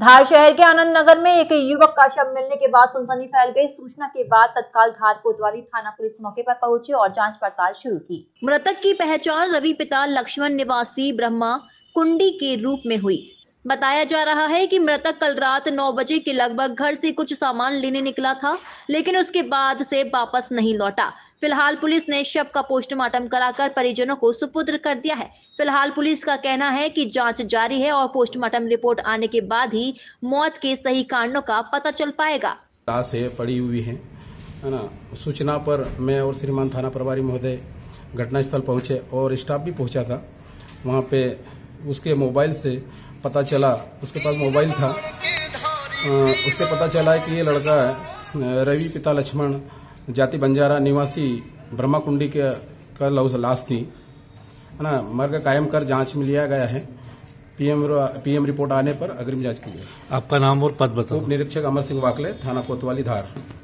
धार शहर के आनंद नगर में एक युवक का शव मिलने के बाद सनसनी फैल गई। सूचना के बाद तत्काल धार कोतवाली थाना पुलिस मौके पर पहुंची और जांच पड़ताल शुरू की। मृतक की पहचान रवि पिता लक्ष्मण निवासी ब्रह्मा कुंडी के रूप में हुई। बताया जा रहा है कि मृतक कल रात 9 बजे के लगभग घर से कुछ सामान लेने निकला था, लेकिन उसके बाद से वापस नहीं लौटा। फिलहाल पुलिस ने शव का पोस्टमार्टम कराकर परिजनों को सुपुर्द कर दिया है। फिलहाल पुलिस का कहना है कि जांच जारी है और पोस्टमार्टम रिपोर्ट आने के बाद ही मौत के सही कारणों का पता चल पाएगा। लाश है पड़ी हुई है ना। सूचना पर मैं और श्रीमान थाना प्रभारी महोदय घटनास्थल पहुँचे और स्टाफ भी पहुँचा था। वहाँ पे उसके मोबाइल से पता चला, उसके पास मोबाइल था, उससे पता चला है कि ये लड़का है रवि पिता लक्ष्मण जाति बंजारा निवासी ब्रह्मा कुंडी का लाश थी है ना। मर्ग कायम कर जांच में लिया गया है। पीएम रिपोर्ट आने पर अग्रिम जांच की गई। आपका नाम और पद बताओ। उप निरीक्षक अमर सिंह वाकले, थाना कोतवाली धार।